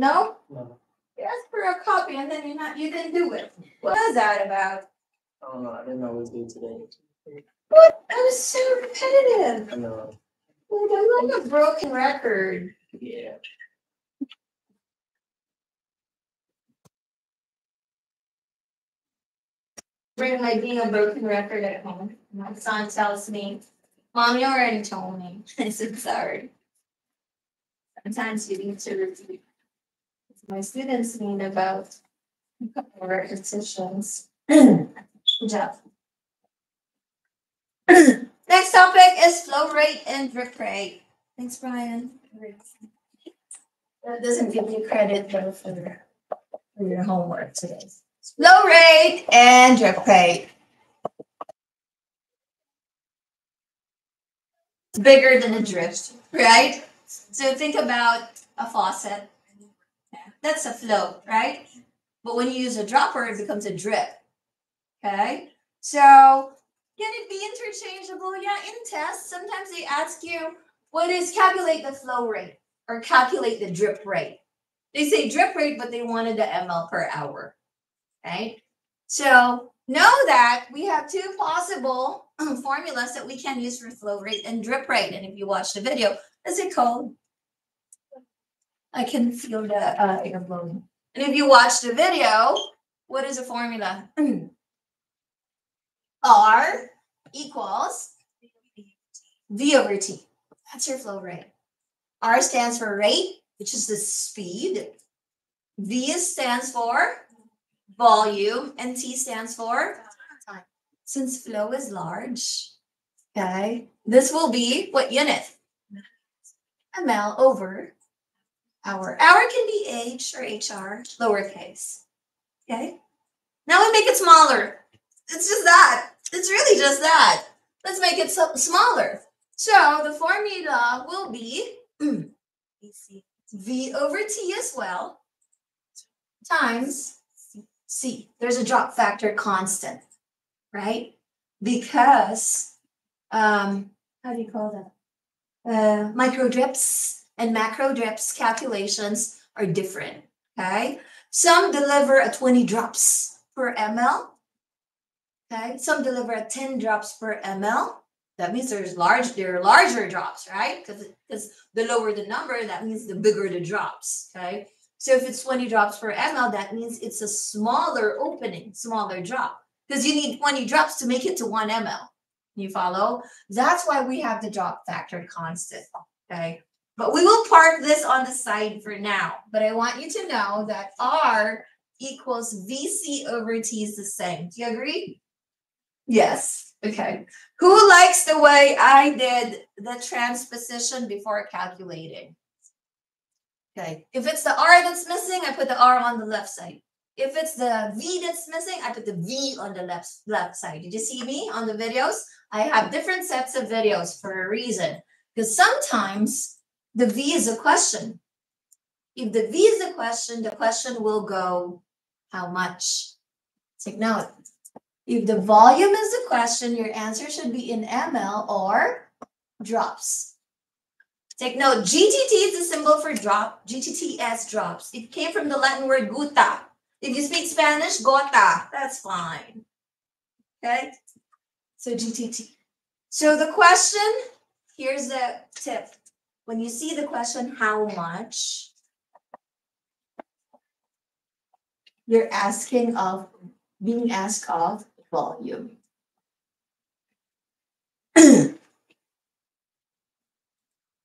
No? No. You asked for a copy and then you didn't do it. What was that about? I don't know. I didn't always do today. What? That was so repetitive. I know. You're like a broken record. Yeah. Bring my being a broken record at home. My son tells me, Mom, you already told me. I said, sorry. Sometimes you need to review. My students mean about a couple of repetitions. Good job. Next topic is flow rate and drip rate. Thanks, Brian. That doesn't give you credit though for your homework today. Flow rate and drip rate. It's bigger than a drip, right? So think about a faucet. That's a flow, right? But when you use a dropper, it becomes a drip. Okay? So can it be interchangeable? Yeah, in tests, sometimes they ask you, what is calculate the flow rate or calculate the drip rate? They say drip rate, but they wanted the ml per hour. Right? So know that we have two possible formulas that we can use for flow rate and drip rate. And if you watch the video, is it cold? I can feel the air blowing. And if you watch the video, what is the formula? R equals V over T. That's your flow rate. R stands for rate, which is the speed. V stands for volume, and T stands for time. Since flow is large, okay, this will be what unit? ML over hour. Hour can be H or HR, lowercase. Okay, now we make it smaller. It's just that. It's really just that. Let's make it smaller. So the formula will be V over T as well times C. There's a drop factor constant, right? Because, how do you call that? Micro drips and macro drips calculations are different, okay? Some deliver a 20 drops per ml, okay? Some deliver a 10 drops per ml. That means there are larger drops, right? Because the lower the number, that means the bigger the drops, okay? So if it's 20 drops per ml, that means it's a smaller opening, smaller drop, because you need 20 drops to make it to 1 ml. You follow? That's why we have the drop factor constant, okay? But we will park this on the side for now. But I want you to know that R equals VC over T is the same. Do you agree? Yes. Okay. Who likes the way I did the transposition before calculating? Okay. If it's the R that's missing, I put the R on the left side. If it's the V that's missing, I put the V on the left side. Did you see me on the videos? I have different sets of videos for a reason. Because sometimes the V is a question. If the V is a question, the question will go, how much? Take note. If the volume is a question, your answer should be in ml or drops. Take note, GTT is the symbol for drop, GTTS drops. It came from the Latin word gota. If you speak Spanish, gota, that's fine. Okay, so GTT. So the question, here's the tip. When you see the question, how much? You're being asked of volume.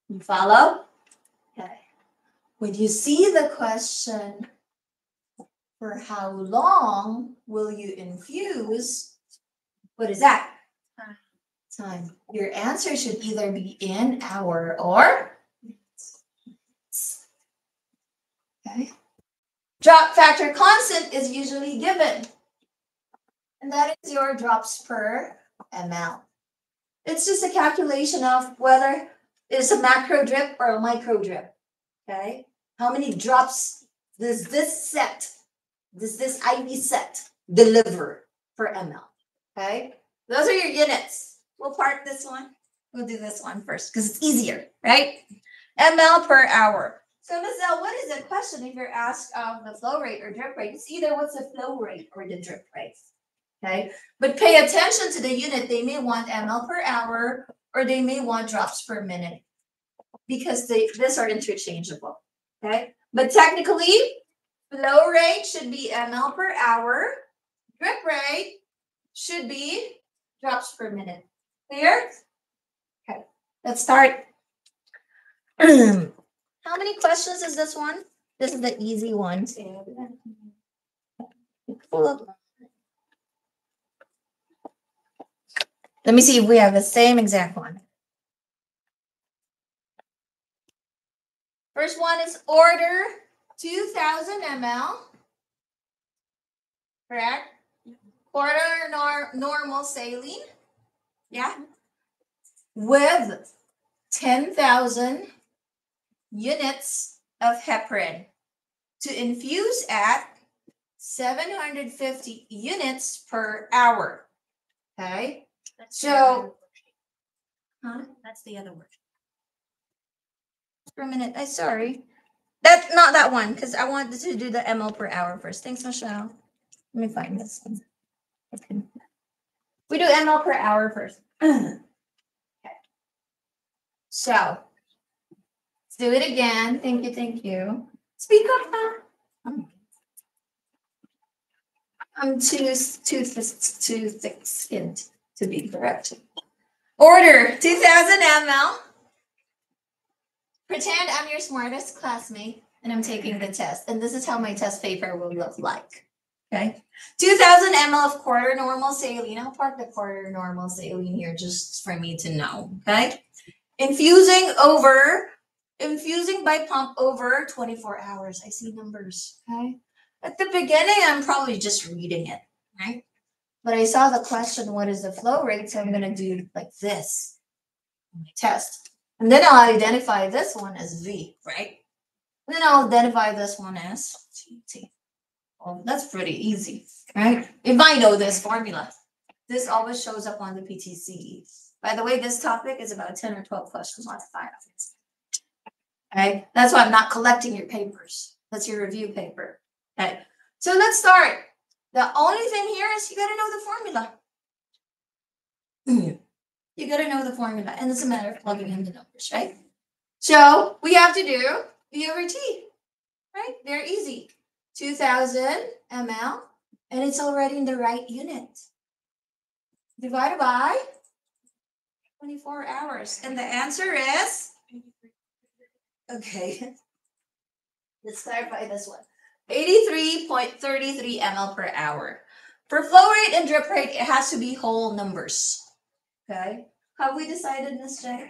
You follow? Okay. When you see the question, for how long will you infuse? What is that? Time. Your answer should either be in hour or. Okay. Drop factor constant is usually given. And that is your drops per ml. It's just a calculation of whether it's a macro drip or a micro drip, okay? How many drops does this IV set deliver per ml, okay? Those are your units. We'll park this one. We'll do this one first because it's easier, right? ml per hour. So Ms. L, what is the question if you're asked the flow rate or drip rate? It's either what's the flow rate or the drip rate. Okay, but pay attention to the unit. They may want ml per hour or they may want drops per minute because these are interchangeable. Okay, but technically flow rate should be ml per hour. Drip rate should be drops per minute. Clear? Okay, let's start. How many questions is this one? This is the easy one. Let me see if we have the same exact one. First one is order 2,000 ml. Correct? Order normal saline. Yeah. With 10,000 units of heparin to infuse at 750 units per hour. Okay. That's so, huh? That's the other word. For a minute, I'm sorry. That's not that one because I wanted to do the ml per hour first. Thanks, Michelle. Let me find this one. Okay. We do ml per hour first. Okay. So, let's do it again. Thank you, thank you. Speak up now. Oh. I'm too thick-skinned to be correct. Order 2,000 ml. Pretend I'm your smartest classmate and I'm taking the test. And this is how my test paper will look like. Okay. 2,000 ml of quarter normal saline. I'll park the quarter normal saline here just for me to know. Okay. Infusing by pump over 24 hours. I see numbers. Okay. At the beginning, I'm probably just reading it. Right. But I saw the question, what is the flow rate? So I'm going to do like this on my test. And then I'll identify this one as V, right? And then I'll identify this one as GT. Well, that's pretty easy, right? If I know this formula, this always shows up on the PTCE. By the way, this topic is about 10 or 12 questions on the file. Okay? That's why I'm not collecting your papers. That's your review paper. Okay? So let's start. The only thing here is you got to know the formula. You got to know the formula. And it's a matter of plugging in the numbers, right? So we have to do V over T, right? They're easy. 2,000 ml, and it's already in the right unit. Divided by 24 hours. And the answer is, okay, let's clarify this one. 83.33 ml per hour. For flow rate and drip rate, it has to be whole numbers. Okay. Have we decided, Ms. J?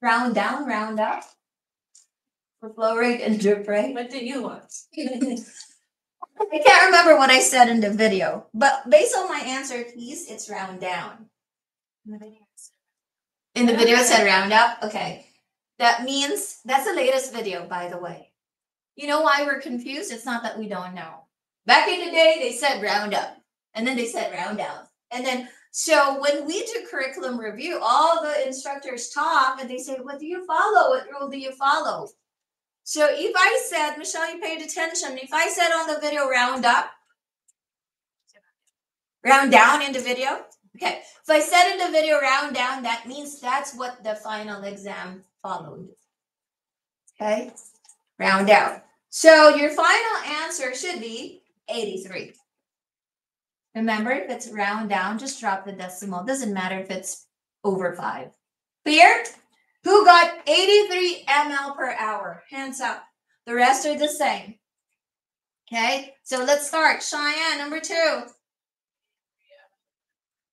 Round down, round up. For flow rate and drip rate. What do you want? I can't remember what I said in the video, but based on my answer, please, it's round down. In the video, it said round up. Okay. That means that's the latest video, by the way. You know why we're confused? It's not that we don't know. Back in the day, they said round up, and then they said round down. And then, so when we do curriculum review, all the instructors talk, and they say, what do you follow? What rule do you follow? So if I said, Michelle, you paid attention. If I said on the video round up, round down in the video. Okay. So I said in the video round down, that means that's what the final exam followed. Okay. Round down. So your final answer should be 83. Remember, if it's round down, just drop the decimal. Doesn't matter if it's over 5. Clear? Who got 83 ml per hour? Hands up. The rest are the same. Okay, so let's start. Cheyenne, number 2.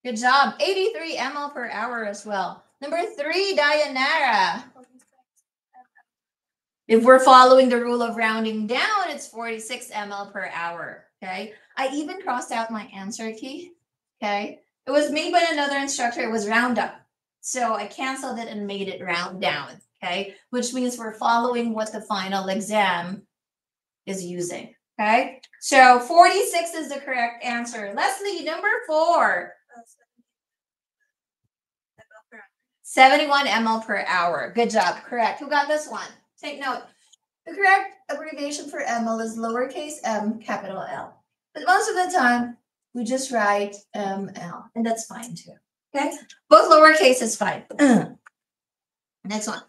Good job. 83 ml per hour as well. Number 3, Dayanara. If we're following the rule of rounding down, it's 46 ml per hour, okay? I even crossed out my answer key, okay? It was made by another instructor. It was round up. So I canceled it and made it round down, okay? Which means we're following what the final exam is using, okay? So 46 is the correct answer. Leslie, number 4. 71 ml per hour. Good job. Correct. Who got this one? Take note. The correct abbreviation for ML is lowercase m, capital L. But most of the time, we just write ML, and that's fine too. Okay? Both lowercase is fine. Next one.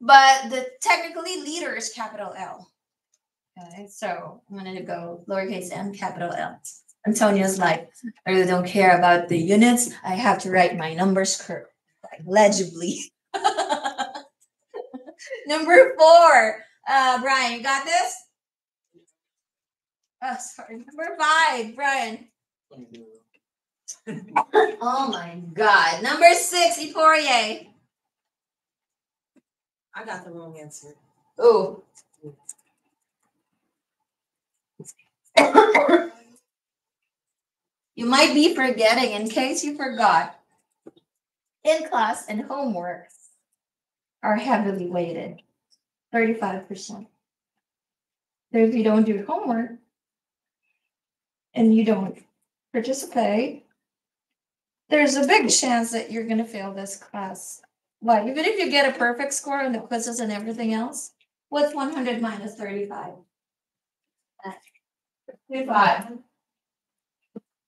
But the technically leader is capital L. Okay, so I'm going to go lowercase m, capital L. Antonio's like, I really don't care about the units. I have to write my numbers correctly, like legibly. Number 4. Brian, you got this? Oh, sorry. Number 5, Brian. Oh my God. Number 6, Euphoria. I got the wrong answer. Oh. You might be forgetting in case you forgot. In class and homework are heavily weighted. 35%. So if you don't do homework and you don't participate, there's a big chance that you're going to fail this class. Why? Even if you get a perfect score on the quizzes and everything else, what's 100 minus 35? 55.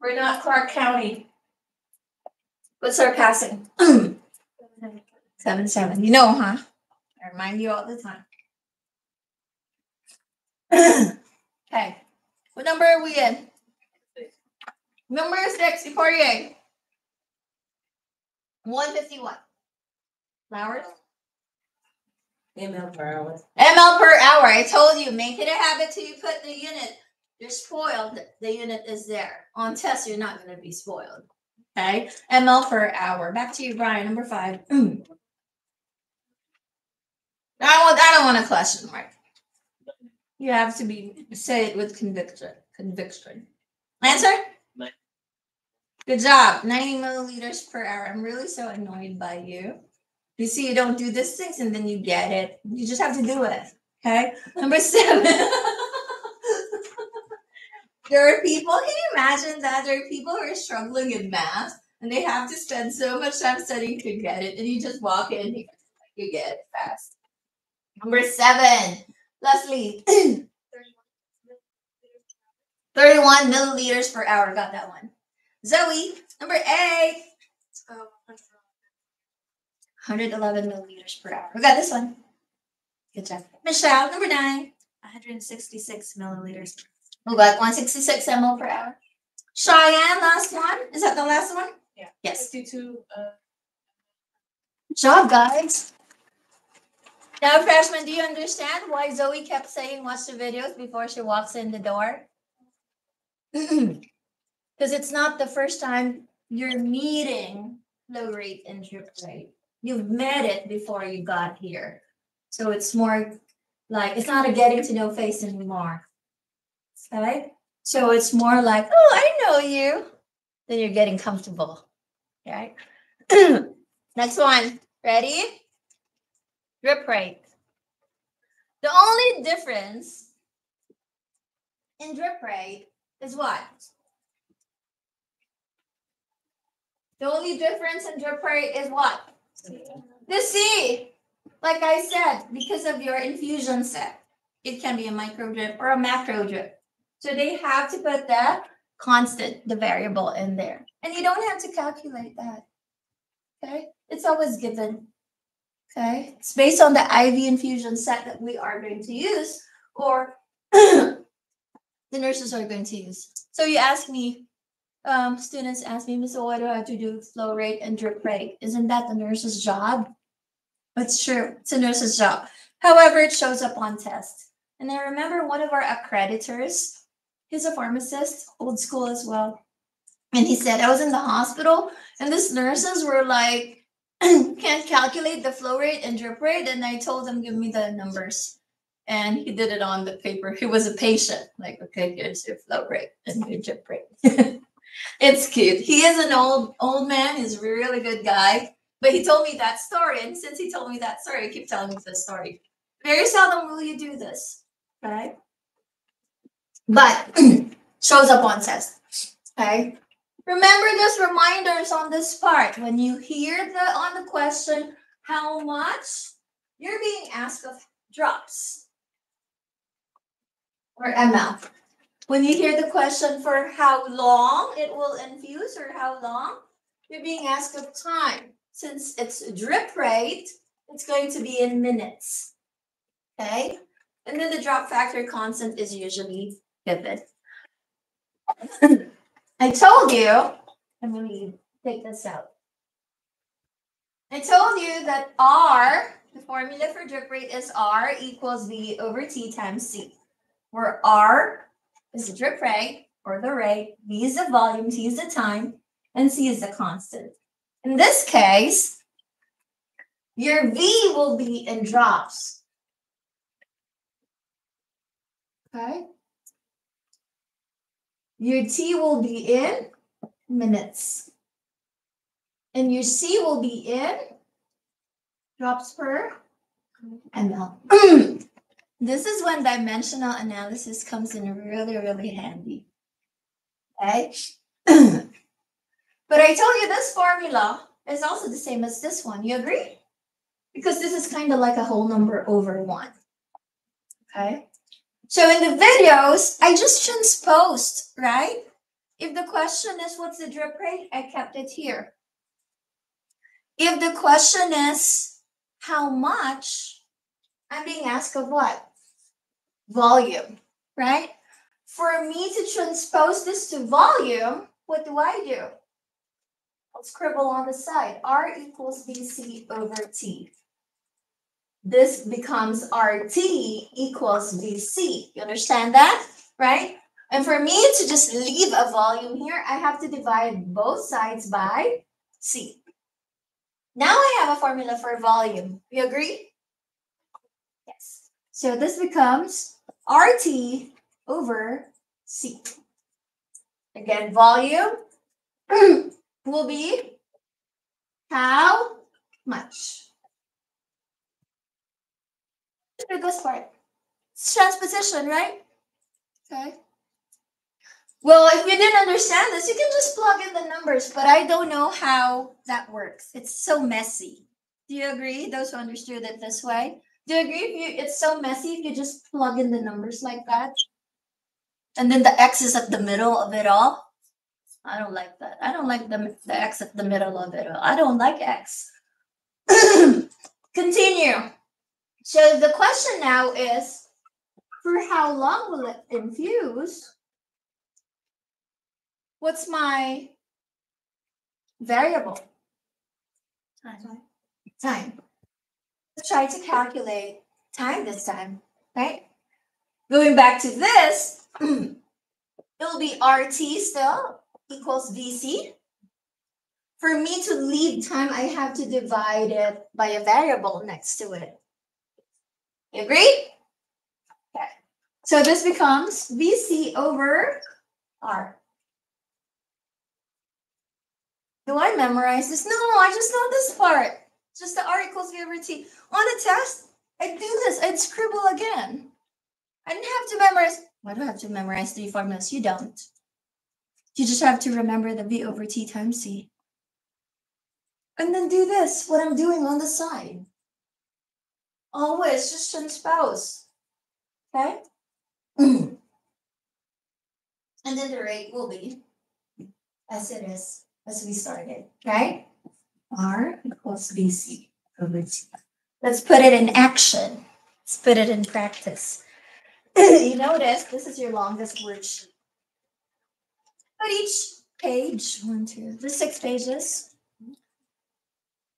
We're not Clark County. What's our passing? 77. You know, huh? I remind you all the time. Okay. What number are we in? Number 6, Euphoria. 151. Flowers? ML per hour. ML per hour. I told you, make it a habit till you put the unit. You're spoiled. The unit is there. On test, you're not going to be spoiled. Okay? ML per hour. Back to you, Brian. Number 5. I don't want a question mark. You have to say it with conviction. Answer? 9. Good job. 90 milliliters per hour. I'm really so annoyed by you. You see, you don't do these things and then you get it. You just have to do it. Okay? Number 7. There are people, can you imagine that? There are people who are struggling in math and they have to spend so much time studying to get it. And you just walk in and you get it fast. Number 7, Leslie. 31 milliliters per hour. Got that one. Zoe, number 8. 111 milliliters per hour. We got this one. Good job. Michelle, number 9. 166 milliliters. We got 166 ml per hour. Cheyenne, last one. Is that the last one? Yeah. Yes. 52. Good job, guys. Now, freshmen, do you understand why Zoe kept saying watch the videos before she walks in the door? Because it's not the first time you're meeting flow rate and drip rate. You've met it before you got here. So it's more like, it's not a getting to know face anymore. Okay? So it's more like, oh, I know you. Then you're getting comfortable. Okay? Next one. Ready? Drip rate. The only difference in drip rate is what? The only difference in drip rate is what? The C. Like I said, because of your infusion set, it can be a micro drip or a macro drip. So they have to put that constant, the variable in there. And you don't have to calculate that. Okay? It's always given. Okay, it's based on the IV infusion set that we are going to use or the nurses are going to use. So you ask me, students ask me, Ms. Oedo, how to do flow rate and drip rate. Isn't that the nurse's job? It's true. It's a nurse's job. However, it shows up on test. And I remember one of our accreditors, he's a pharmacist, old school as well. And he said, I was in the hospital and these nurses were like, can't calculate the flow rate and drip rate, and I told him, give me the numbers, and he did it on the paper. He was a patient, like, okay, here's your flow rate and your drip rate. It's cute. He is an old man. He's a really good guy, but he told me that story, and since he told me that story, I keep telling him the story. Very seldom will you do this, right? But shows up on test, okay? Remember those reminders on this part. When you hear on the question, how much, you're being asked of drops. or ml. When you hear the question for how long it will infuse or how long, you're being asked of time. Since it's drip rate, it's going to be in minutes, okay? And then the drop factor constant is usually given. I told you, I'm going to take this out. I told you that R, the formula for drip rate is R equals V over T times C, where R is the drip rate or the rate, V is the volume, T is the time, and C is the constant. In this case, your V will be in drops. Okay? Your T will be in minutes. And your C will be in drops per ml. This is when dimensional analysis comes in really, really handy. Okay? But I told you this formula is also the same as this one. You agree? Because this is kind of like a whole number over 1. Okay? So in the videos, I just transposed, right? If the question is, what's the drip rate? I kept it here. If the question is, how much? I'm being asked of what? Volume, right? For me to transpose this to volume, what do? I'll scribble on the side. R equals VC over T. This becomes RT equals VC. You understand that, right? And for me to just leave a volume here, I have to divide both sides by C. Now I have a formula for volume. You agree? Yes. So this becomes RT over C. Again, volume will be how much? Do this part. It's transposition, right? Okay. Well, if you didn't understand this, you can just plug in the numbers, but I don't know how that works. It's so messy. Do you agree? Those who understood it this way. Do you agree? If you, it's so messy if you just plug in the numbers like that. And then the X is at the middle of it all. I don't like that. I don't like the X at the middle of it all. I don't like X. Continue. So the question now is, for how long will it infuse? What's my variable? Time. Time. Let's try to calculate time this time, right? Going back to this, it'll be RT still equals VC. For me to leave time, I have to divide it by a variable next to it. You agree? Okay. So this becomes VC over R. Do I memorize this? No, I just know this part. Just the R equals V over T. On the test, I'd do this. I'd scribble again. I didn't have to memorize. Why do I have to memorize 3 formulas? You don't. You just have to remember the V over T times C. And then do this, what I'm doing on the side. Always just transpose, okay? And then the rate will be as it is, as we started, right? R equals VC over T. Let's put it in action. Let's put it in practice. You notice this is your longest worksheet. But each page, 6 pages,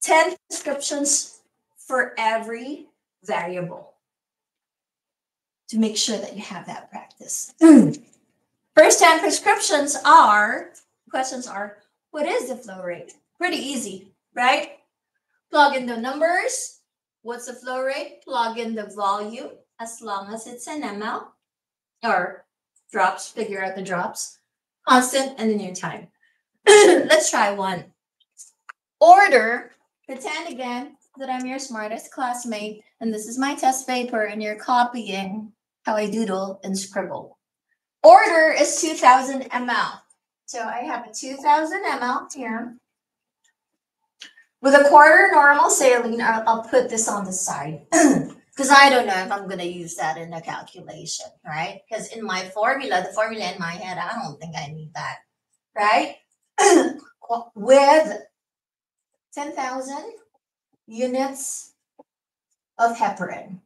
10 descriptions for every variable to make sure that you have that practice. First 10 prescriptions are, questions are, what is the flow rate? Pretty easy, right? Plug in the numbers. What's the flow rate? Plug in the volume as long as it's in ml or drops, figure out the drops, constant, and then your time. Let's try one. Order, pretend again that I'm your smartest classmate, and this is my test paper, and you're copying how I doodle and scribble. Order is 2,000 ml. So I have a 2,000 ml here. With a quarter normal saline, I'll put this on the side. because I don't know if I'm going to use that in a calculation, right? Because in my formula, the formula in my head, I don't think I need that, right? With 10,000 units of heparin,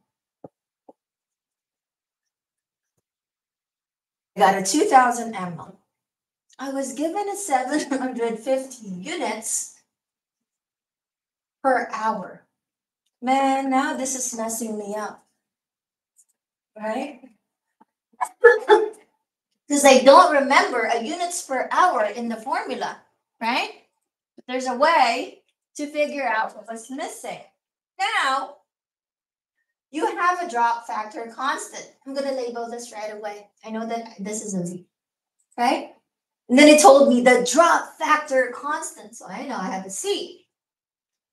I got a 2,000 ml. I was given a 750 units per hour. Man, now this is messing me up, right? Because I don't remember a units per hour in the formula, right? But there's a way to figure out what was missing. Now, you have a drop factor constant. I'm going to label this right away. I know that this is a Z, right? And then it told me the drop factor constant. So I know I have a C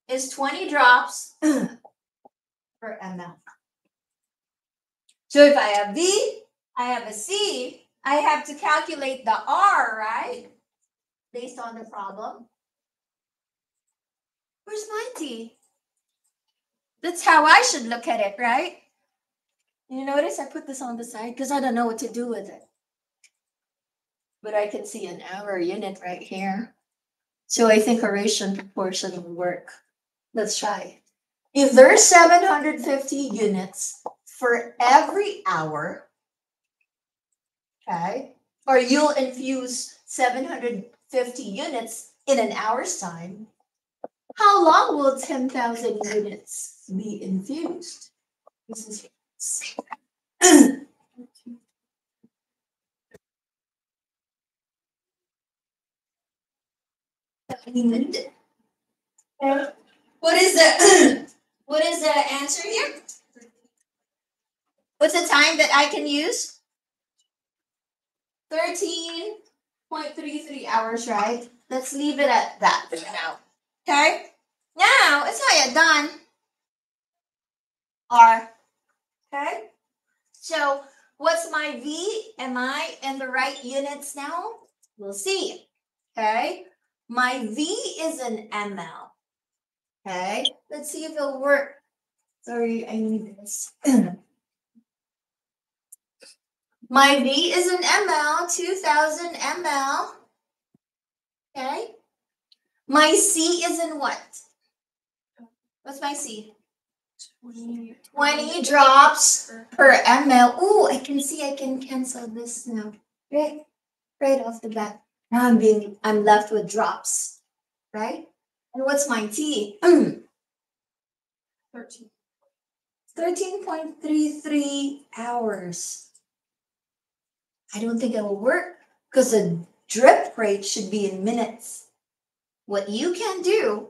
is 20 drops per ml. So if I have B, I have a C, I have to calculate the R, right? Based on the problem. Where's my T? That's how I should look at it, right? You notice I put this on the side because I don't know what to do with it. But I can see an hour unit right here. So I think Horatian proportion will work. Let's try it. If there's 750 units for every hour, okay, or you'll infuse 750 units in an hour's time, how long will 10,000 units be infused? This is what is the answer here? What's the time that I can use? 13.33 hours, right? Let's leave it at that for now. Okay? Now, it's not yet done. R. Okay? So, what's my V? Am I in the right units now? We'll see. Okay? My V is an ml. Okay, let's see if it'll work. Sorry, I need this. My V is an ml, 2,000 ml. Okay, my C is in what? What's my C? 20 drops per ml. Ooh, I can see I can cancel this now. Right off the bat. Now I'm left with drops, right? And what's my T? 13.33 hours. I don't think it will work because the drip rate should be in minutes. What you can do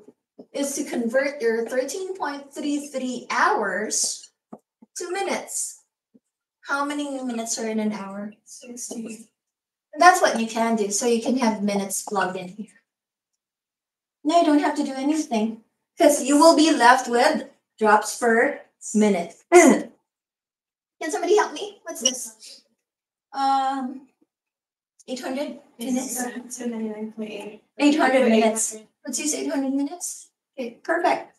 is to convert your 13.33 hours to minutes. How many minutes are in an hour? 60. That's what you can do. So you can have minutes plugged in here. No, you don't have to do anything because you will be left with drops per minute. Can somebody help me? What's this? 800 minutes. 800 minutes. Let's use 800 minutes. Okay, perfect.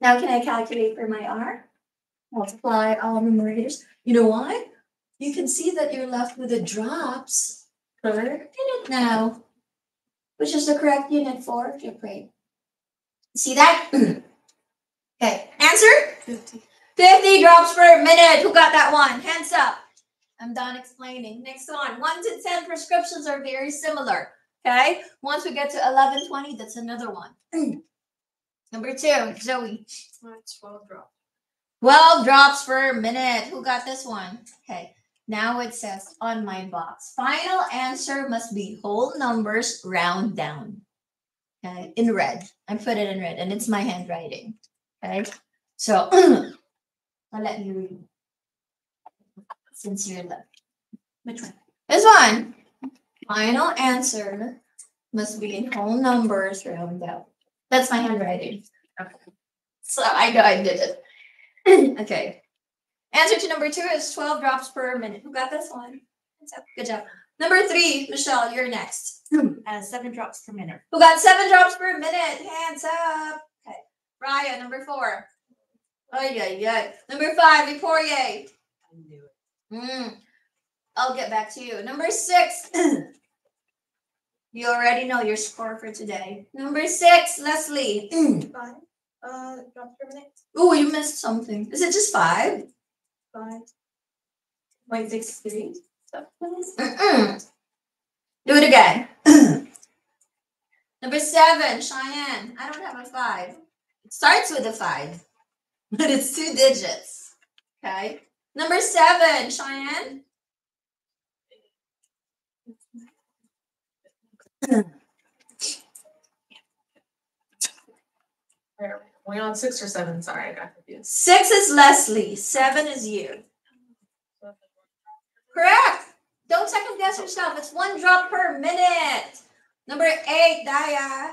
Now can I calculate for my R? Multiply all numerators. You know why? You can see that you're left with the drops per unit now, which is the correct unit for drip rate. See that? Okay, answer? 50 drops per minute. Who got that one? Hands up. I'm done explaining. Next one. 1 to 10 prescriptions are very similar. Okay, once we get to 11, 20, that's another one. Number 2, Zoe. 12 drops. 12 drops per minute. Who got this one? Okay. Now it says on my box, final answer must be whole numbers round down. Okay, in red. I put it in red and it's my handwriting. Okay, so I'll let you read since you're left. Which one? This one. Final answer must be in whole numbers round down. That's my handwriting. Okay. So I know I did it. Okay. Answer to number 2 is 12 drops per minute. Who got this one? Good job. Number 3, Michelle, you're next. 7 drops per minute. Who got 7 drops per minute? Hands up. Okay. Raya, number 4. Number 5, Le Poirier. I knew it. I'll get back to you. Number 6. You already know your score for today. Number 6, Leslie. 5. Drop for a minute. Oh, you missed something. Is it just 5? 5.63. Do it again. Number 7, Cheyenne. I don't have a 5. It starts with a 5, but it's 2 digits. Okay. Number 7, Cheyenne. Are we on 6 or 7? Sorry, I got confused. 6 is Leslie. 7 is you. Correct. Don't second guess yourself. It's 1 drop per minute. Number 8, Daya.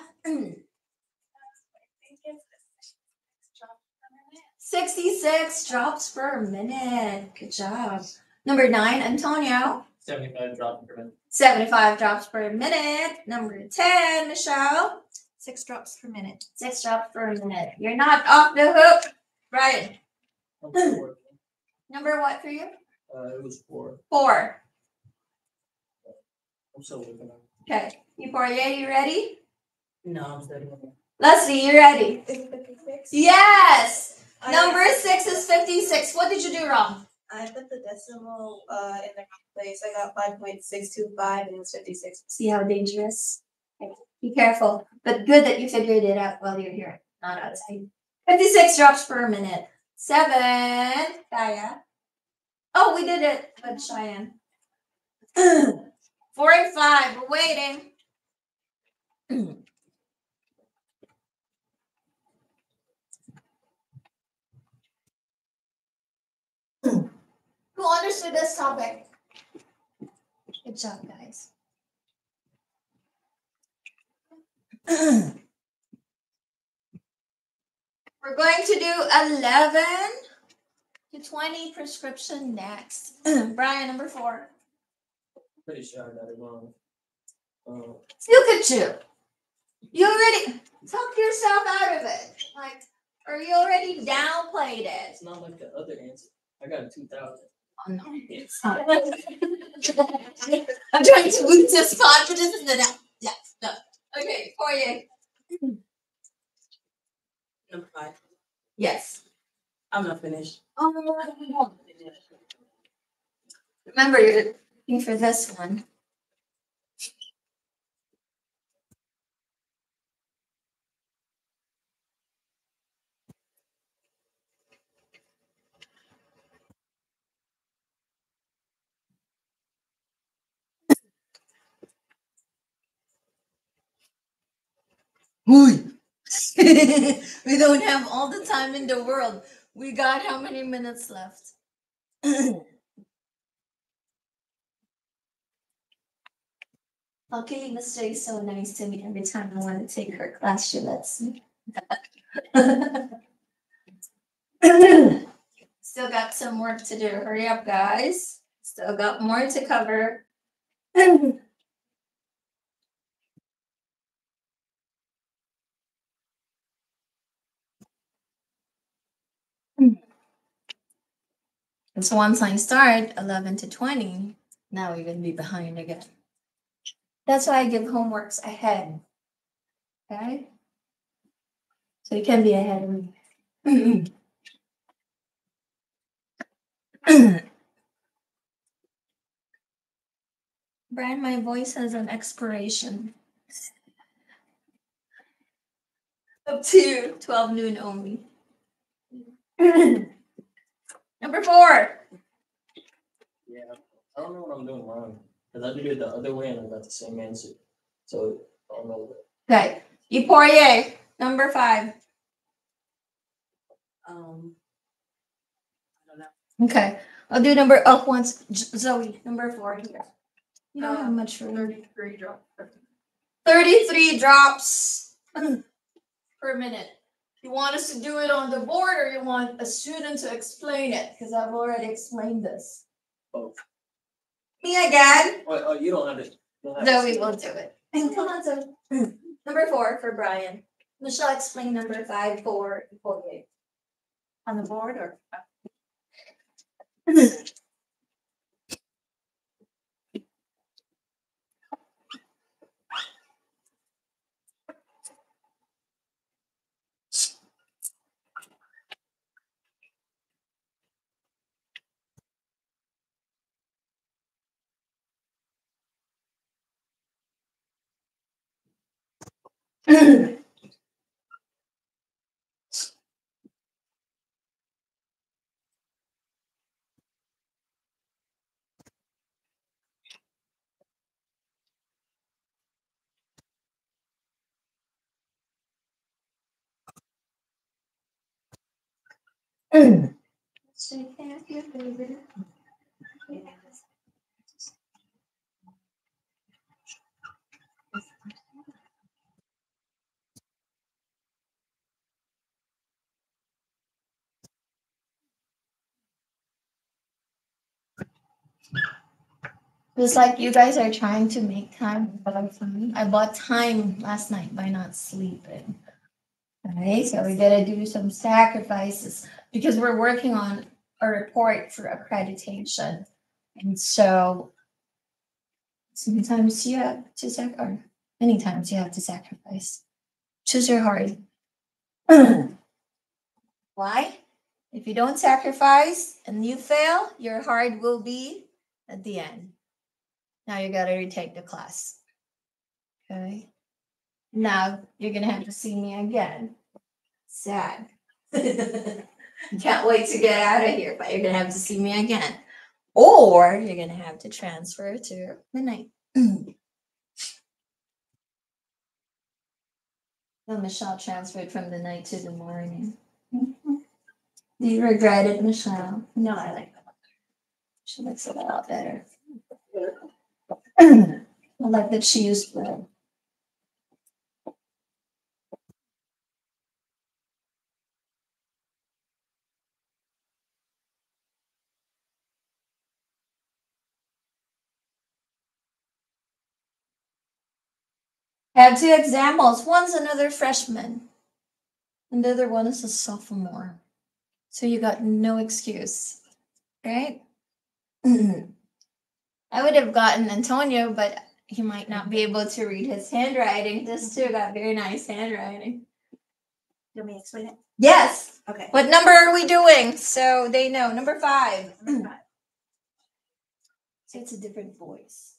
66 drops per minute. Good job. Number 9, Antonio. 75 drops per minute. 75 drops per minute. Number 10, Michelle. 6 drops per minute. 6 drops per minute. You're not off the hook. Brian. Number what for you? It was 4. 4. I'm still looking up. Okay. You Poirier, you ready? No, I'm still Leslie, you ready? 56. Yes! Number 6 is 56. What did you do wrong? I put the decimal in the wrong place. I got 5.625 and it was 56. See how dangerous? Okay. Be careful. But good that you figured it out while you're here, not outside. 56 drops per minute. 7. Kaya. Oh, we did it with Cheyenne. 4 and 5. We're waiting. Who understood this topic? Good job, guys. We're going to do 11 to 20 prescription next. Brian, number 4. Pretty sure I got it wrong. Look at you. You already talked yourself out of it. Like, or you already downplayed it. It's not like the other answer. I got a 2000. Oh, no, it's not. I'm trying to lose this confidence in the now. Yes, no. Okay, Poirier. Number 5. Yes. I'm not finished. Oh, remember, you're looking for this one. We don't have all the time in the world. We got how many minutes left? Okay, Miss J is so nice to me. Every time I want to take her class, she lets me. Still got some work to do. Hurry up, guys. Still got more to cover. And so once I start 11 to 20, now we're going to be behind again. That's why I give homeworks ahead. Okay? So you can be ahead of me. Brian, my voice has an expiration. Up to 12 noon only. Number 4. Yeah, I don't know what I'm doing wrong. Because I did it the other way and I got the same answer. So I don't know. Okay. You Poirier, number 5. I don't know. Okay. I'll do number up once. Zoe, number 4 here. You don't have much for 33 drops. 33 drops per minute. You want us to do it on the board or you want a student to explain it? Because I've already explained this. Both. Me again? Oh, you don't understand. No, we won't do it. Number 4 for Brian. Michelle, explain number 5 for Poirier. on the board or? It's like you guys are trying to make time, but I'm fine. I bought time last night by not sleeping. All right, so we gotta do some sacrifices because we're working on a report for accreditation. And so sometimes you have to sacrifice, or many times you have to sacrifice. Choose your heart. Why? If you don't sacrifice and you fail, your heart will be at the end. Now you gotta retake the class. Okay. Now you're gonna have to see me again. Sad. Can't wait to get out of here, but you're gonna have to see me again. Or you're gonna have to transfer to midnight. Well, Michelle transferred from the night to the morning. Do you regret it, Michelle? No, I like her. She looks a lot better. I like that she used blue. I have two examples. One's another freshman, and the other one is a sophomore. So you got no excuse, right? I would have gotten Antonio, but he might not be able to read his handwriting. This too got very nice handwriting. You want me to explain it? Yes. Okay. What number are we doing? So they know. Number 5. Number 5. So it's a different voice.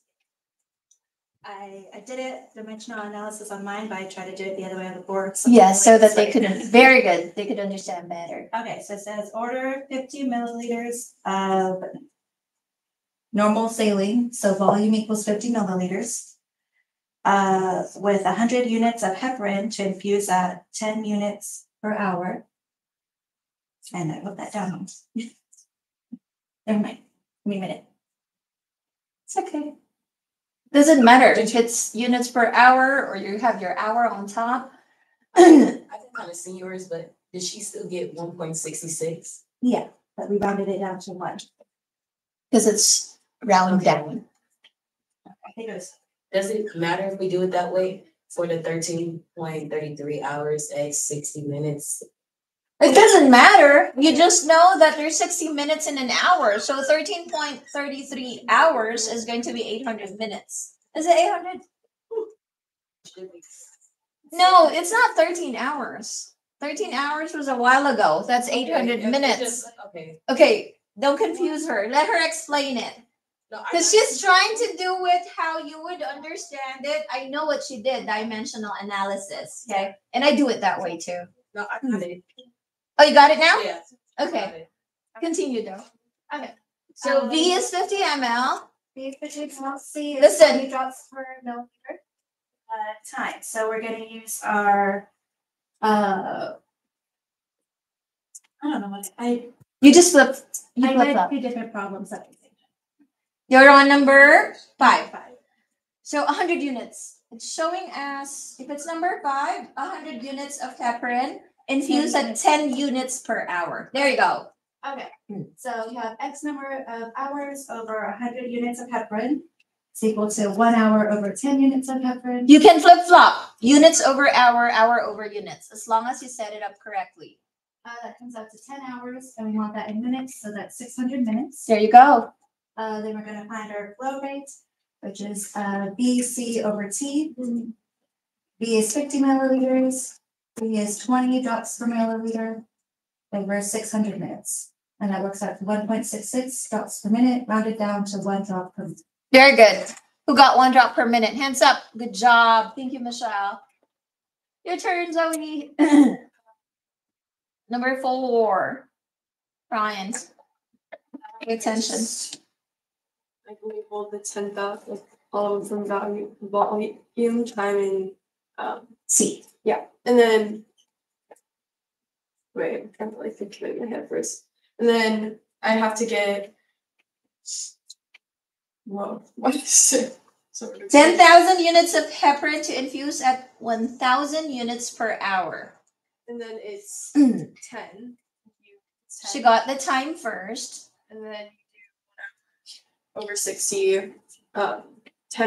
I did it, dimensional analysis on mine, but I tried to do it the other way on the board. Yeah, like so that they could, very good, they could understand better. Okay, so it says order 50 milliliters of normal saline, so volume equals 50 milliliters, with 100 units of heparin to infuse at 10 units per hour. And I wrote that down. Never mind, give me a minute. It's okay. Doesn't matter if it's units per hour or you have your hour on top. I didn't kind of see yours, but did she still get 1.66? Yeah, but we rounded it down to 1. Because it's rounded down. I think it was. Does it matter if we do it that way for the 13.33 hours at 60 minutes? It doesn't matter. You just know that there's 60 minutes in an hour. So 13.33 hours is going to be 800 minutes. Is it 800? No, it's not 13 hours. 13 hours was a while ago. That's 800 minutes. Just, okay, don't confuse her. Let her explain it. Because she's trying to do it how you would understand it. I know what she did, dimensional analysis. Okay. And I do it that way too. No, I got it. Oh, you got it now? Yes. Okay. Continue though. Okay. So V is 50 ml. V is 50 ml. C is 50 drops per milliliter. Time. So we're going to use our. I don't know what I. You just flipped. You I did 2 different problems at the same time. You're on number 5. So 100 units. It's showing us if it's number 5, 100 units of heparin. Infused at 10 units per hour. There you go. Okay. So you have X number of hours over 100 units of heparin. It's equal to 1 hour over 10 units of heparin. You can flip-flop. Units over hour over units. As long as you set it up correctly. That comes out to 10 hours, and we want that in minutes, so that's 600 minutes. There you go. Then we're going to find our flow rate, which is BC/T. B is 50 milliliters, B is 20 drops per milliliter, over 600 minutes. And that works out to 1.66 drops per minute, rounded down to 1 drop per minute. Very good. Who got 1 drop per minute? Hands up. Good job. Thank you, Michelle. Your turn, Zoe. Number 4, Ryan. Pay attention. I can label the 10,000 with all of them volume, time, and C. Yeah. And then, wait, I'm trying to like think about it in my head first. And then I have to get, whoa, what is it? 10,000 units of heparin to infuse at 1,000 units per hour. And then it's 10. She got the time first. And then over 60, 10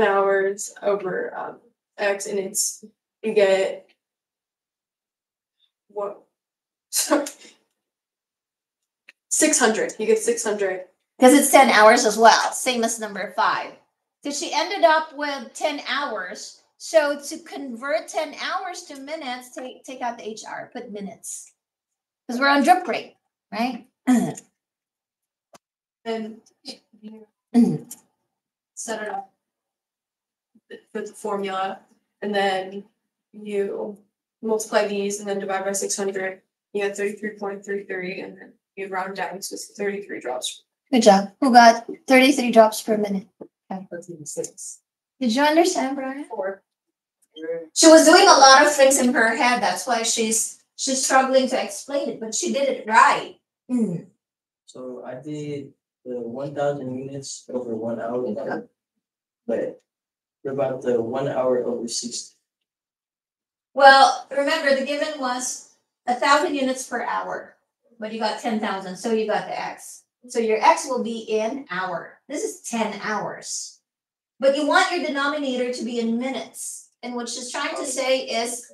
hours over X, and it's, you get what? 600. You get 600. Because it's 10 hours as well, same as number 5. So she ended up with 10 hours. So to convert 10 hours to minutes, take out the HR, put minutes. Because we're on drip rate, right? And set it up with the formula, and then you multiply these and then divide by 600. You have 33.33, and then you round down to 33 drops. Good job. Who got 33 drops per minute? Okay. Did you understand, Brian? 4. She was doing a lot of things in her head. That's why she's struggling to explain it, but she did it right. Mm. So I did the 1,000 units over 1 hour, yeah. But what about the 1 hour over 60? Well, remember the given was 1,000 units per hour, but you got 10,000, so you got the X. So your X will be in hour. This is 10 hours, but you want your denominator to be in minutes. And what she's trying to say is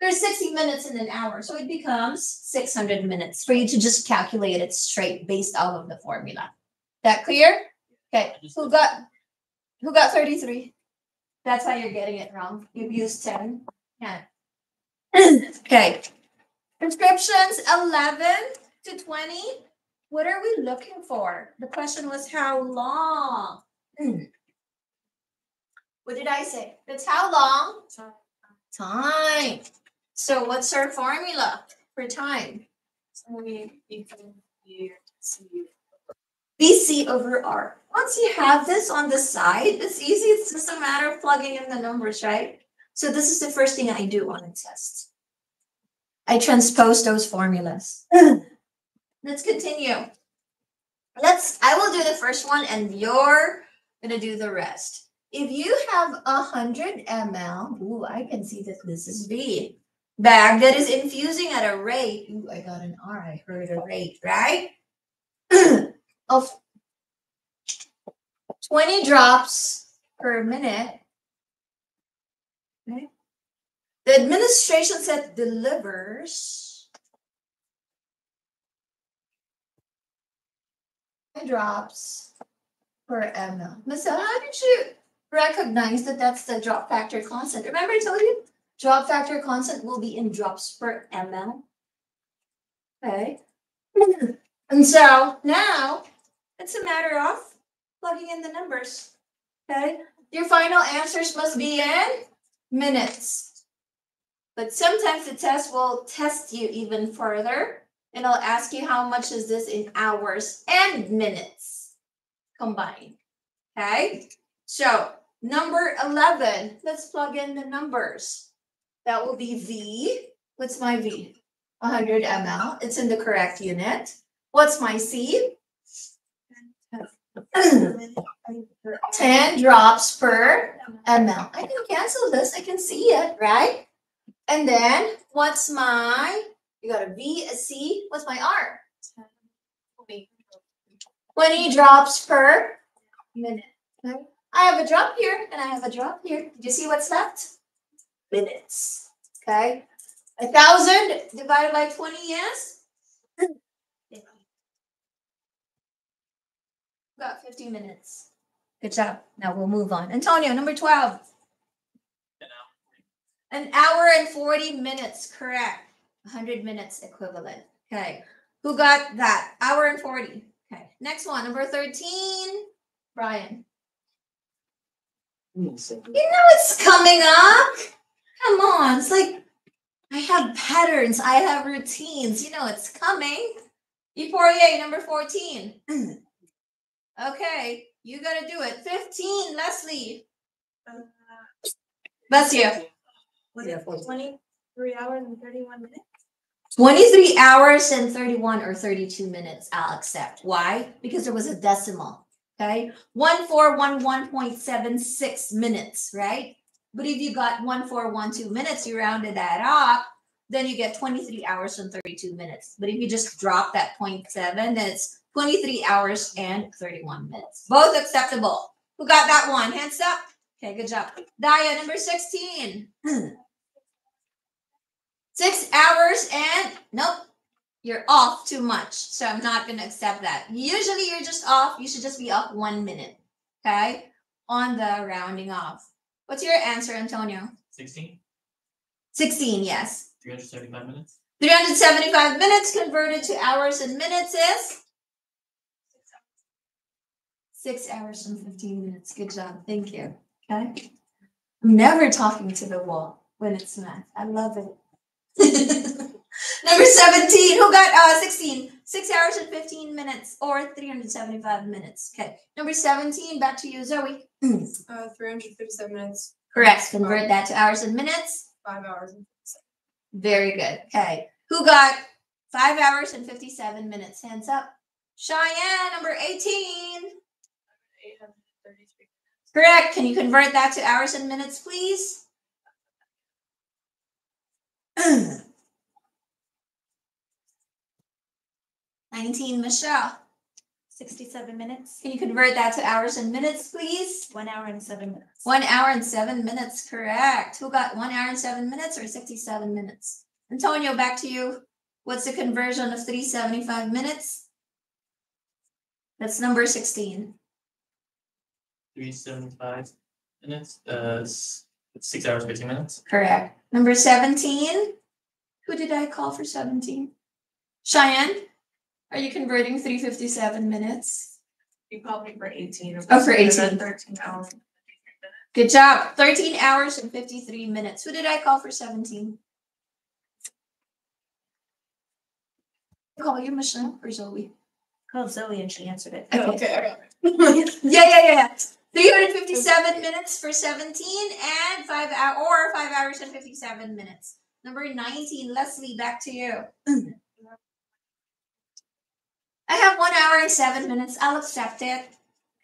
there's 60 minutes in an hour. So it becomes 600 minutes for you to just calculate it straight based off of the formula. That clear? Okay. Who got 33? That's why you're getting it wrong. You've used 10. Yeah. Okay. Prescriptions 11 to 20. What are we looking for? The question was how long? What did I say? That's how long? Time. So what's our formula for time? BC/R. Once you have this on the side, it's easy. It's just a matter of plugging in the numbers, right? So this is the first thing I do on a test. I transpose those formulas. Let's continue. I will do the first one, and you're gonna do the rest. If you have 100 ml, ooh, I can see that this is B, bag that is infusing at a rate, ooh, I got an R, I heard a rate, right? of 20 drops per minute. Okay. The administration set delivers 20 drops per ml. Miss, how did you recognize that that's the drop factor constant? Remember I told you drop factor constant will be in drops per ml. Okay. And so now it's a matter of plugging in the numbers. Okay. Your final answers must be in minutes. But sometimes the test will test you even further. And I'll ask you how much is this in hours and minutes combined. Okay. So number 11, let's plug in the numbers. That will be V. What's my V? 100 ml. It's in the correct unit. What's my C? 10 drops per ml. I can cancel this. I can see it, right? And then what's my, you got a V, a C. What's my R? 20 drops per minute. Okay. I have a drop here, and I have a drop here. Did you see what's left? Minutes. Okay. 1,000 divided by 20 is About 50 minutes. Good job. Now we'll move on. Antonio, number 12. An hour and 40 minutes, correct. 100 minutes equivalent. Okay. Who got that? Hour and 40. Okay. Next one, number 13. Brian. You know it's coming up. Come on. It's like I have patterns. I have routines. You know it's coming. Euphoria, number 14. Okay. You got to do it. 15, Leslie. Bless you. What is it, 23 hours and 31 minutes? 23 hours and 31 or 32 minutes, I'll accept. Why? Because there was a decimal, okay? 1411.76 minutes, right? But if you got 1412 minutes, you rounded that up, then you get 23 hours and 32 minutes. But if you just drop that 0.7, then it's 23 hours and 31 minutes. Both acceptable. Who got that one? Hands up. Okay, good job. Daya, number 16. 6 hours and nope, you're off too much. So I'm not going to accept that. Usually you're just off. You should just be off 1 minute. Okay. On the rounding off. What's your answer, Antonio? 16. 16, yes. 375 minutes. 375 minutes converted to hours and minutes is? 6 hours and 15 minutes. Good job. Thank you. Okay. I'm never talking to the wall when it's math. I love it. Number 17. Who got 16? 6 hours and 15 minutes or 375 minutes. Okay. Number 17. Back to you, Zoe. 357 minutes. Correct. Convert that to hours and minutes. 5 hours and 57. Very good. Okay. Who got 5 hours and 57 minutes? Hands up. Cheyenne, number 18. 833. Correct. Can you convert that to hours and minutes, please? Michelle. 67 minutes. Can you convert that to hours and minutes, please? 1 hour and 7 minutes. 1 hour and 7 minutes, correct. Who got 1 hour and 7 minutes or 67 minutes? Antonio, back to you. What's the conversion of 375 minutes? That's number 16. 375 minutes. 6 hours, 15 minutes. Correct. Number 17. Who did I call for 17? Cheyenne, are you converting 357 minutes? You called me for 18. Oh, for 18. 13 hours. Good job. 13 hours and 53 minutes. Who did I call for 17? Call you, Michelle, or Zoe? Called Zoe and she answered it. Okay. Okay. Yeah. 357 minutes for 17 and 5 hours and 57 minutes. Number 19, Leslie, back to you. I have 1 hour and 7 minutes. I'll accept it.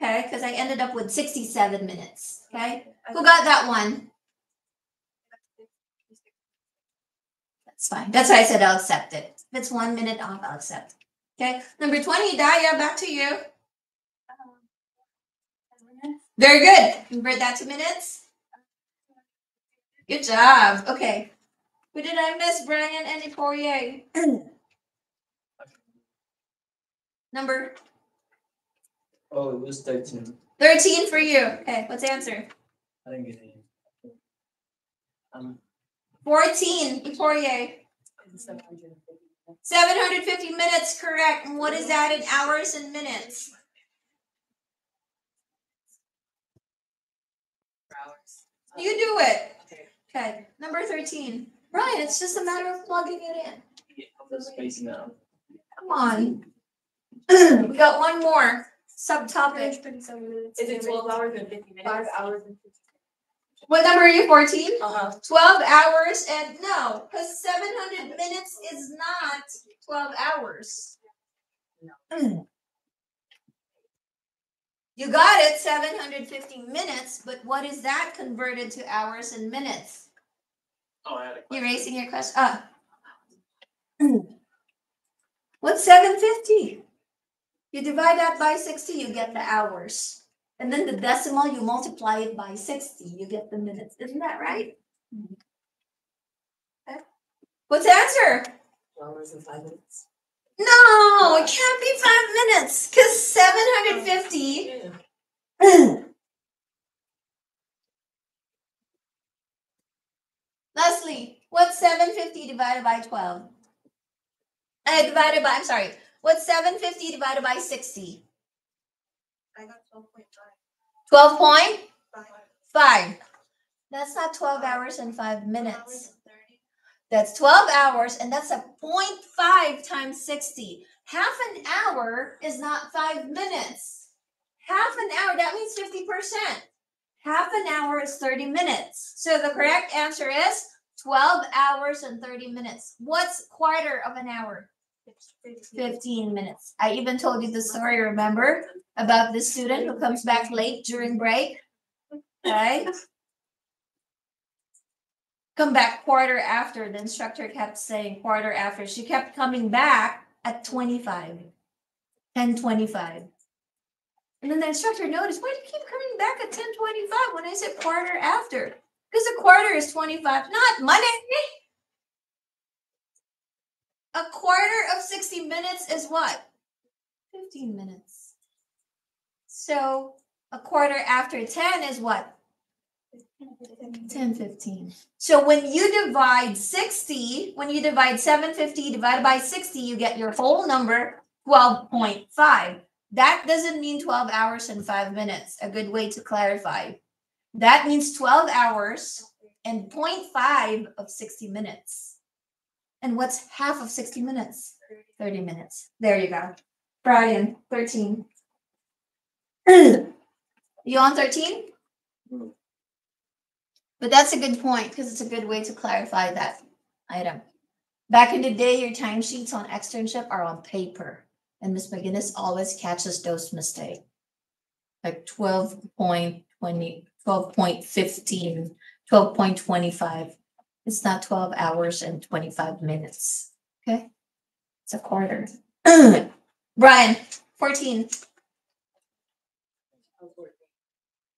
Okay, because I ended up with 67 minutes. Okay, who got that one? That's fine. That's why I said I'll accept it. If it's 1 minute off, I'll accept it. Okay, number 20, Daya, back to you. Very good. Convert that to minutes. Good job. Okay. Who did I miss? Brian and Euphoria. Number? Oh, it was 13. 13 for you. Okay. What's the answer? I didn't get any. 14. Euphoria. 750 minutes. Correct. And what is that in hours and minutes? You do it. Okay. Number 13. Brian, it's just a matter of plugging it in. Yeah, come on. We got one more. Subtopic. Is it 12 hours and 50 minutes? 5 hours and 50 minutes. What number are you, 14? 12 hours and no, because 700 minutes is not 12 hours. No. You got it, 750 minutes, but what is that converted to hours and minutes? Oh, I had a question. You're raising your question. What's 750? You divide that by 60, you get the hours. And then the decimal, you multiply it by 60, you get the minutes. Isn't that right? Okay. What's the answer? 12 hours and 5 minutes. No, it can't be 5 minutes, because 750. Leslie, what's 750 divided by 12? What's 750 divided by 60? I got 12.5. 12.5. That's not 12 hours and 5 minutes. That's 12 hours, and that's a 0.5 times 60. Half an hour is not 5 minutes. Half an hour, that means 50%. Half an hour is 30 minutes. So the correct answer is 12 hours and 30 minutes. What's quarter of an hour? 15 minutes. I even told you the story, remember, about the student who comes back late during break, right? Come back quarter after. The instructor kept saying quarter after. She kept coming back at 10:25. And then the instructor noticed, why do you keep coming back at 10:25 when I said quarter after? Because a quarter is 25, not Monday. A quarter of 60 minutes is what? 15 minutes. So a quarter after 10 is what? 10:15. So when you divide 60, when you divide 750 divided by 60, you get your whole number, 12.5. That doesn't mean 12 hours and 5 minutes. A good way to clarify. That means 12 hours and 0.5 of 60 minutes. And what's half of 60 minutes? 30 minutes. There you go. Brian, 13. You on 13? But that's a good point because it's a good way to clarify that item. Back in the day, your timesheets on externship are on paper. And Ms. McGinnis always catches those mistakes. Like 12.20, 12.15, 12.25. It's not 12 hours and 25 minutes. Okay? It's a quarter. Brian, 14.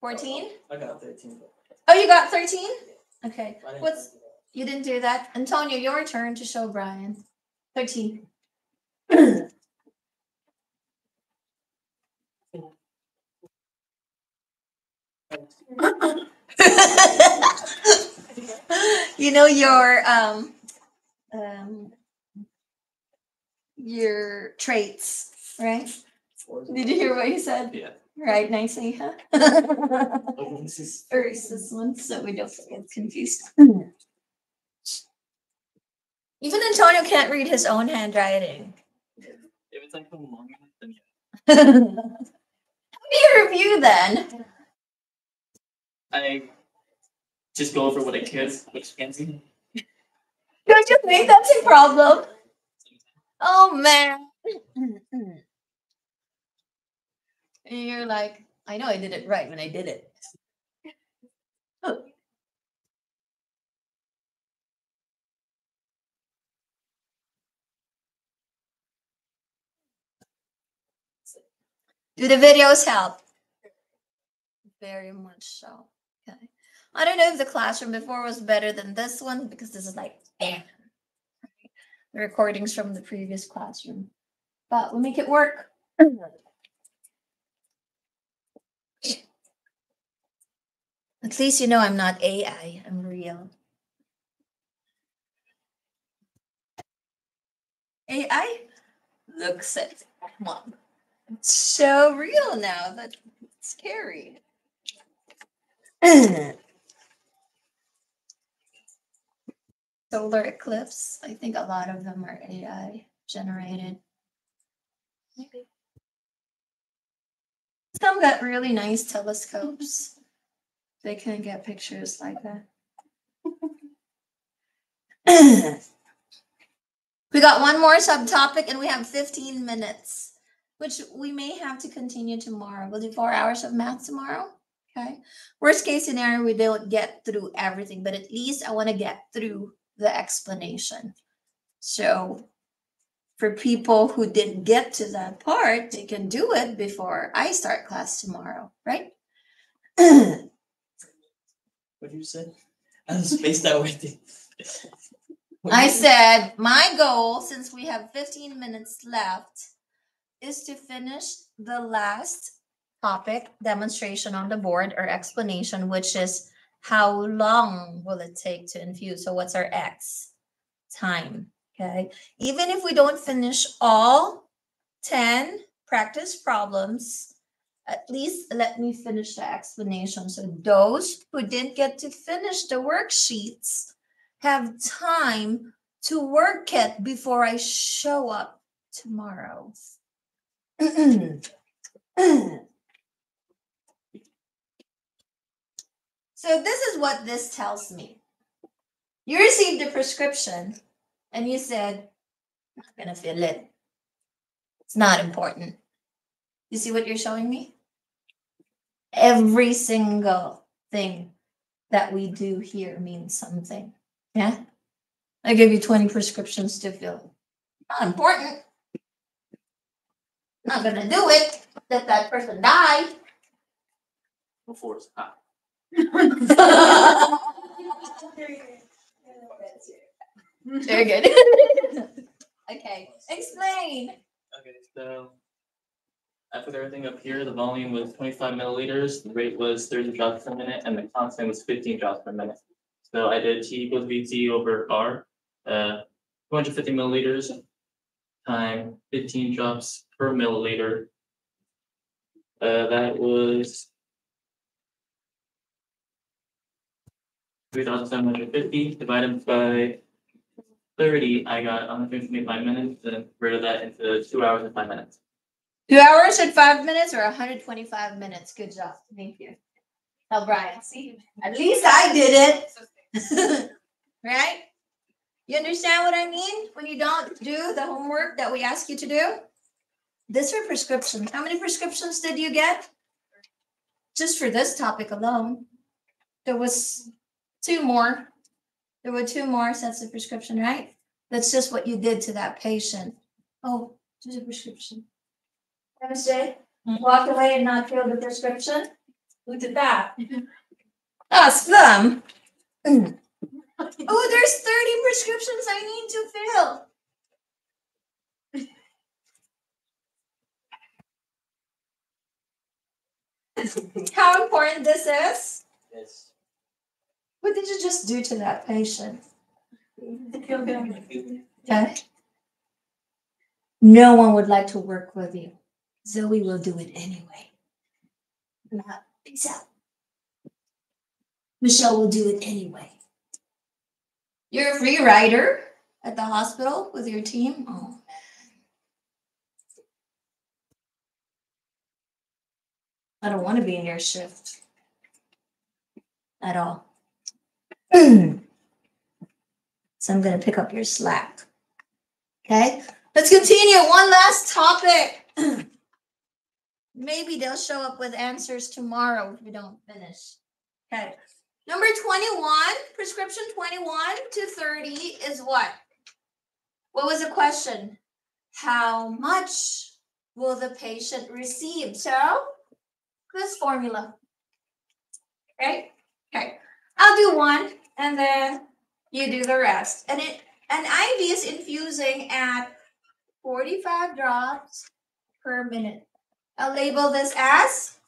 14? I got 13. Oh, you got 13? Okay. What's you didn't do that? Antonio, your turn to show Brian. 13. You know your traits, right? Did you hear what he said? Yeah. Right, nicely, huh? Or is this one so we don't get confused? Even Antonio can't read his own handwriting. If it's like long enough, then yeah. How do you review then? I just go over what I could, which can't be. Don't you think that's a problem? Oh man. And you're like, I know I did it right when I did it. Oh. Do the videos help? Very much so. Okay. I don't know if the classroom before was better than this one because this is like, bam, the recordings from the previous classroom. But we'll make it work. At least you know I'm not AI, I'm real. AI looks at mom. It's so real now, that's scary. Solar eclipse, I think a lot of them are AI generated. Maybe. Some got really nice telescopes. They can't get pictures like that. We got one more subtopic and we have 15 minutes, which we may have to continue tomorrow. We'll do 4 hours of math tomorrow. Okay. Worst case scenario, we don't get through everything, but at least I want to get through the explanation. So for people who didn't get to that part, they can do it before I start class tomorrow, right? What did you say? I was spaced out with it. I said my goal, since we have 15 minutes left, is to finish the last topic demonstration on the board or explanation, which is how long will it take to infuse? So what's our X time? Okay. Even if we don't finish all 10 practice problems, at least let me finish the explanation. So those who didn't get to finish the worksheets have time to work it before I show up tomorrow. So this is what this tells me. You received a prescription and you said, I'm not going to fill it. It's not important. You see what you're showing me? Every single thing that we do here means something. Yeah? I give you 20 prescriptions to fill. Not important. Not going to do it. Let that person die. Before it's hot. Very good. Okay, explain. Okay, so I put everything up here. The volume was 25 milliliters, the rate was 30 drops per minute, and the constant was 15 drops per minute. So I did T equals VT over R, 250 milliliters times 15 drops per milliliter. That was 3,750 divided by 30, I got 125 minutes, and converted of that into 2 hours and 5 minutes. 2 hours and 5 minutes, or 125 minutes. Good job. Thank you. Now, Brian, see, at least I did it. Right? You understand what I mean when you don't do the homework that we ask you to do? This are prescriptions. How many prescriptions did you get? Just for this topic alone, there was 2 more. There were 2 more sets of prescription, right? That's just what you did to that patient. Oh, just a prescription. MSJ, walk away and not fill the prescription. Who did that? Ask them. Oh, there's 30 prescriptions I need to fill. How important this is? Yes. What did you just do to that patient? Okay. No one would like to work with you. Zoe will do it anyway. Peace out. Michelle will do it anyway. You're a free rider at the hospital with your team. Oh. I don't want to be in your shift at all. So I'm going to pick up your slack. Okay, let's continue. One last topic. Maybe they'll show up with answers tomorrow if we don't finish. Okay. Number 21, prescription 21 to 30 is what? What was the question? How much will the patient receive? So this formula. Okay. Okay. I'll do one, and then you do the rest. And an IV is infusing at 45 drops per minute. I'll label this as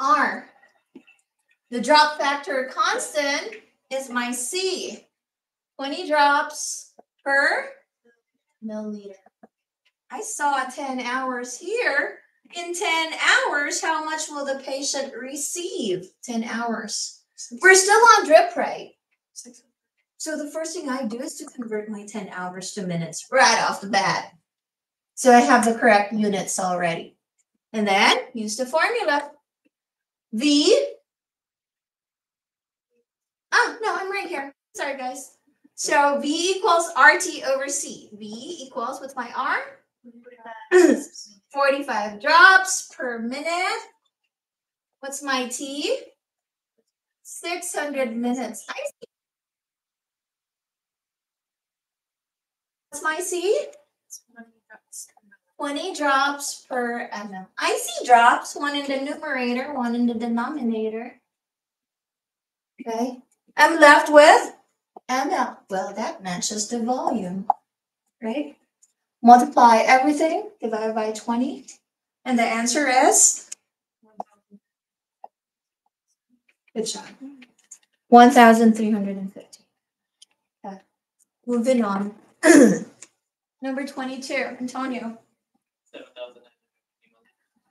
R. The drop factor constant is my C, 20 drops per milliliter. I saw 10 hours here. In 10 hours, how much will the patient receive? 10 hours. We're still on drip rate. So the first thing I do is to convert my 10 hours to minutes right off the bat. So I have the correct units already. And then use the formula. I'm right here. Sorry, guys. So V equals RT over C. V equals, what's my R? 45 drops per minute. What's my T? 600 minutes. I see. What's my C? 20 drops per ml. I see drops, one in the numerator, one in the denominator. Okay. I'm left with ML. Well, that matches the volume, right? Multiply everything, divide by 20, and the answer is? Good job. 1,350. Okay. Moving on. Number 22, Antonio.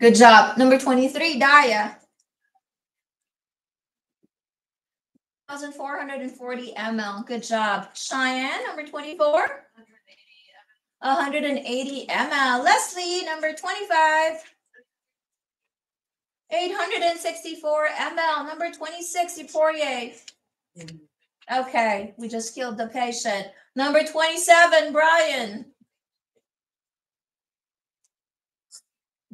Good job. Number 23, Daya. 1,440 ml. Good job. Cheyenne, number 24. 180 ml. Leslie, number 25. 864 ml. Number 26, Euporier. Okay, we just killed the patient. Number 27, Brian.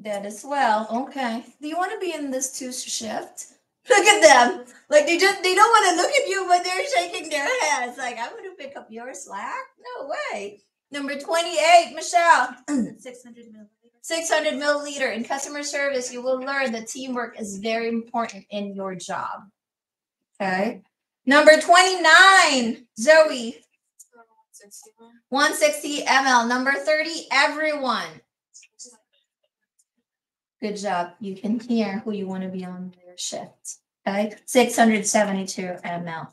Dead as well. Okay. Do you want to be in this two shift? Look at them. Like they don't want to look at you, but they're shaking their heads. Like, I'm going to pick up your slack. No way. Number 28, Michelle. 600 milliliter. In customer service, you will learn that teamwork is very important in your job. Okay. Number 29, Zoe. 160 ml. Number 30, everyone. Good job. You can hear who you want to be on their shift. Okay. 672 ml.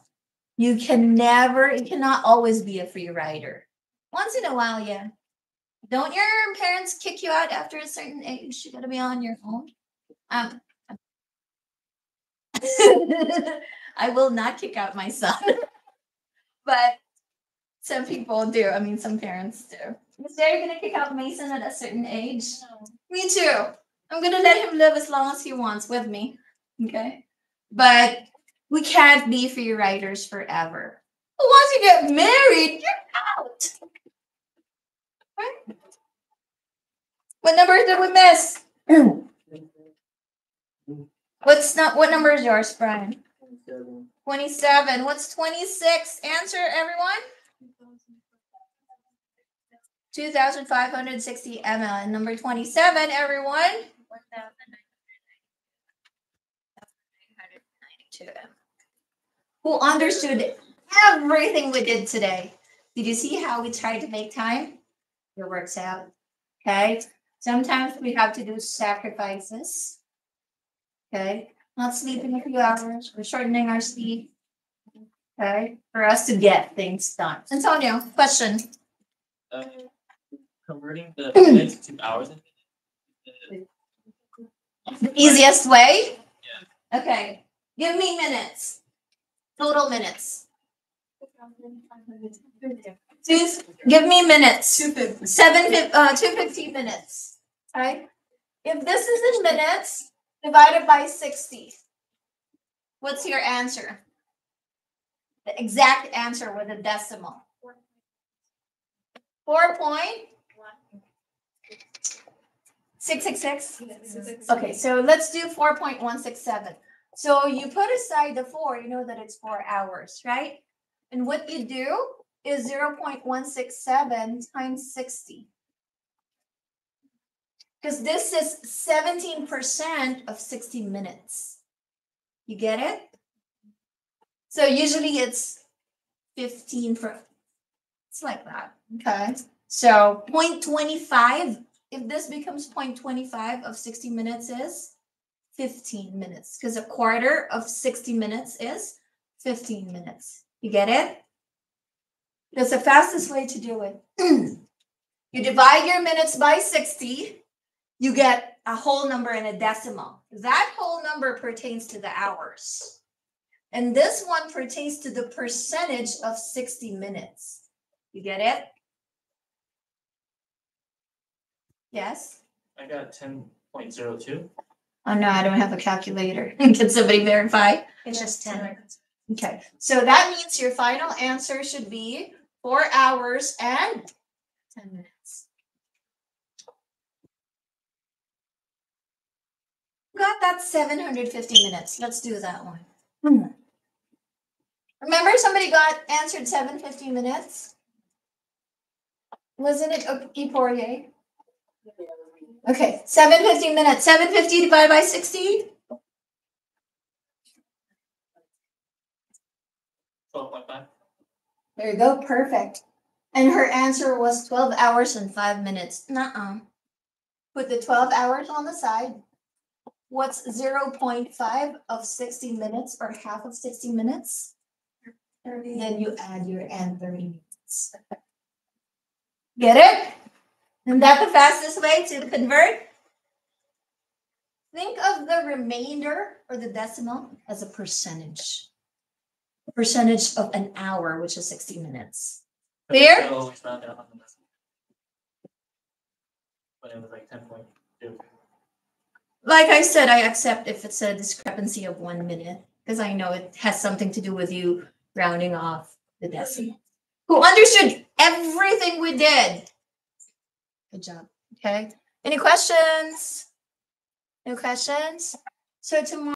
You cannot always be a free rider. Once in a while, yeah. Don't your parents kick you out after a certain age? You got to be on your own. I will not kick out my son. But some people do. I mean, some parents do. Is they're going to kick out Mason at a certain age? No. Me too. I'm going to let him live as long as he wants with me. Okay. But we can't be free riders forever. But once you get married, you're out. Right? What number did we miss? What number is yours, Brian? 27. What's 26? Answer, everyone. 2,560 ml. And number 27, everyone. 1,992 ml. Who understood everything we did today? Did you see how we tried to make time? It works out. Okay. Sometimes we have to do sacrifices. Okay. Not sleeping a few hours. We're shortening our sleep. Okay. For us to get things done. Antonio, question. Converting the minutes to hours. The easiest way? Yeah. Okay. Give me minutes. Total minutes. Give me minutes. 250 minutes. Okay. If this is in minutes, divided by 60. What's your answer? The exact answer with a decimal. 4.166. Okay, so let's do 4.167. So you put aside the 4, you know that it's 4 hours, right? And what you do is 0.167 times 60. Because this is 17% of 60 minutes. You get it? So usually it's 15 for, it's like that. Okay. So 0.25, if this becomes 0.25 of 60 minutes is 15 minutes. Because a quarter of 60 minutes is 15 minutes. You get it? That's the fastest way to do it. You divide your minutes by 60. You get a whole number and a decimal. That whole number pertains to the hours. And this one pertains to the percentage of 60 minutes. You get it? Yes? I got 10.02. Oh, no, I don't have a calculator. Can somebody verify? It's just 10. Okay. So that means your final answer should be 4 hours and 10 minutes. Got that 750 minutes. Let's do that one. Remember, somebody answered 750 minutes. Wasn't it Euporier? Okay, 750 minutes. 750 divided by 60. 12.5. There you go. Perfect. And her answer was 12 hours and 5 minutes. Nuh-uh. Put the 12 hours on the side. What's 0.5 of 60 minutes or half of 60 minutes? 30. Then you add your and 30 minutes. Get it? Isn't that the fastest way to convert? Think of the remainder or the decimal as a percentage. Percentage of an hour, which is 60 minutes. Clear? So it's not down on the decimal. But it was like 10.2. Like I said, I accept if it's a discrepancy of 1 minute, because I know it has something to do with you rounding off the decimal. Who understood everything we did? Good job. Okay. Any questions? No questions? So tomorrow.